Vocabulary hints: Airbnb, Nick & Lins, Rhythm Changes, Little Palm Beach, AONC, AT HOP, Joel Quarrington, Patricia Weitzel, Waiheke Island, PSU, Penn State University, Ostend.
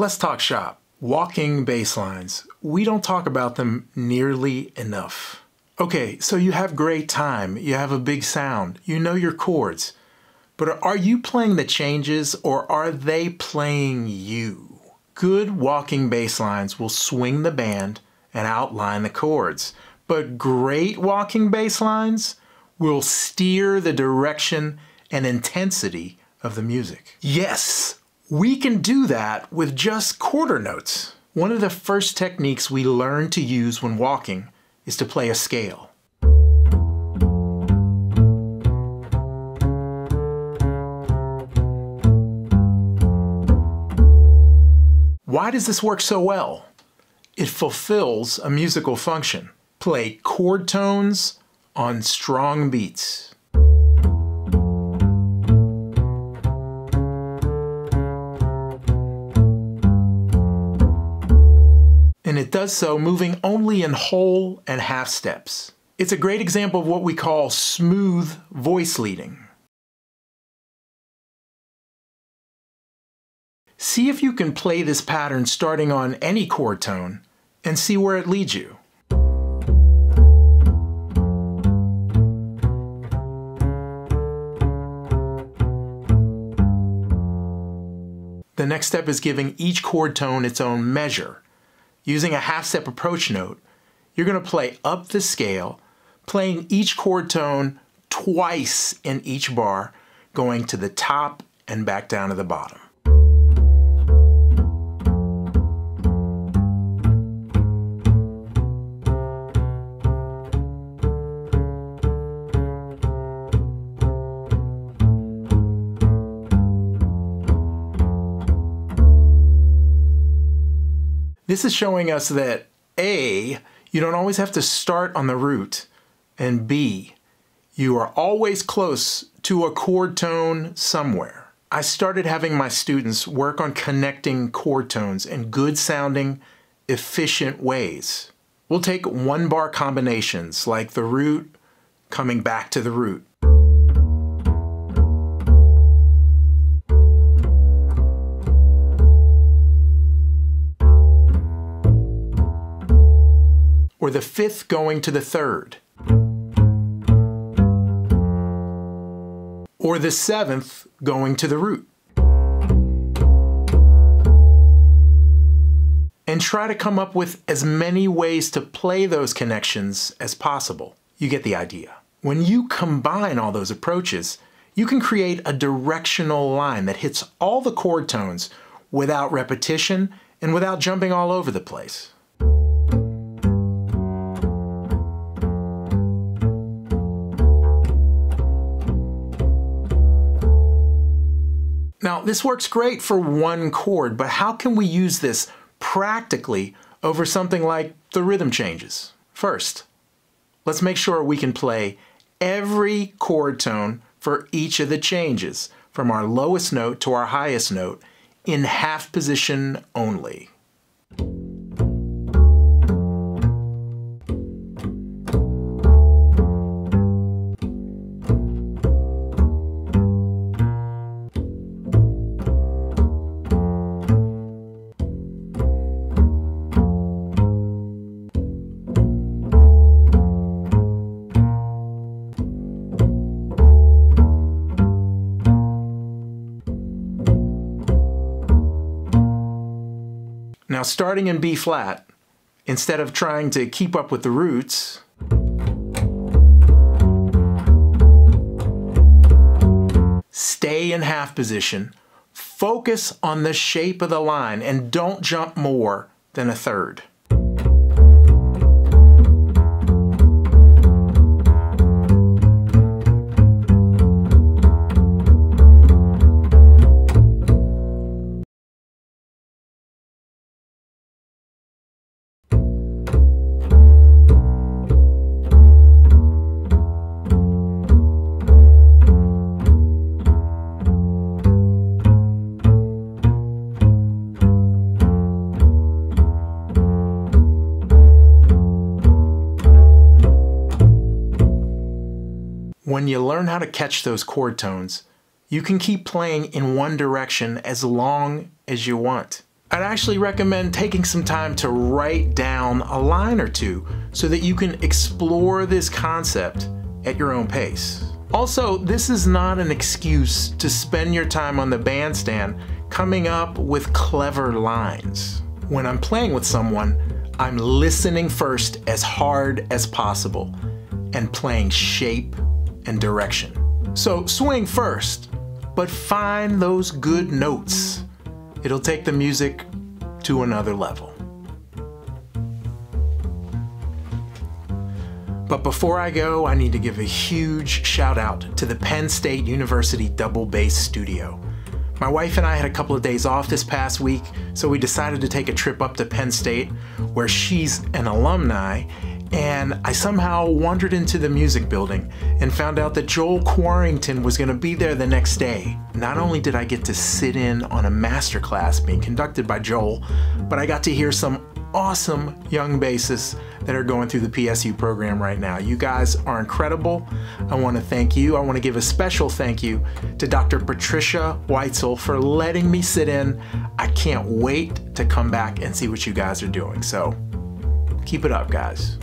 Let's talk shop. Walking bass lines. We don't talk about them nearly enough. Okay, so you have great time, you have a big sound, you know your chords, but are you playing the changes or are they playing you? Good walking bass lines will swing the band and outline the chords, but great walking bass lines will steer the direction and intensity of the music. Yes, we can do that with just quarter notes. One of the first techniques we learn to use when walking is to play a scale. Why does this work so well? It fulfills a musical function. Play chord tones on strong beats. And it does so moving only in whole and half steps. It's a great example of what we call smooth voice leading. See if you can play this pattern starting on any chord tone and see where it leads you. The next step is giving each chord tone its own measure. Using a half-step approach note, you're going to play up the scale, playing each chord tone twice in each bar, going to the top and back down to the bottom. This is showing us that A, you don't always have to start on the root, and B, you are always close to a chord tone somewhere. I started having my students work on connecting chord tones in good sounding, efficient ways. We'll take one bar combinations like the root, coming back to the root. Or the fifth going to the third, or the seventh going to the root. And try to come up with as many ways to play those connections as possible. You get the idea. When you combine all those approaches, you can create a directional line that hits all the chord tones without repetition and without jumping all over the place. Now, this works great for one chord, but how can we use this practically over something like the rhythm changes? First, let's make sure we can play every chord tone for each of the changes, from our lowest note to our highest note, in half position only. Now, starting in B flat, instead of trying to keep up with the roots, stay in half position, focus on the shape of the line, and don't jump more than a third. When you learn how to catch those chord tones, you can keep playing in one direction as long as you want. I'd actually recommend taking some time to write down a line or two so that you can explore this concept at your own pace. Also, this is not an excuse to spend your time on the bandstand coming up with clever lines. When I'm playing with someone, I'm listening first as hard as possible and playing shape and direction. So swing first, but find those good notes. It'll take the music to another level. But before I go, I need to give a huge shout out to the Penn State University Double Bass Studio. My wife and I had a couple of days off this past week, so we decided to take a trip up to Penn State, where she's an alumni, and I somehow wandered into the music building and found out that Joel Quarrington was gonna be there the next day. Not only did I get to sit in on a masterclass being conducted by Joel, but I got to hear some awesome young bassists that are going through the PSU program right now. You guys are incredible. I want to thank you. I want to give a special thank you to Dr. Patricia Weitzel for letting me sit in. I can't wait to come back and see what you guys are doing. So keep it up, guys.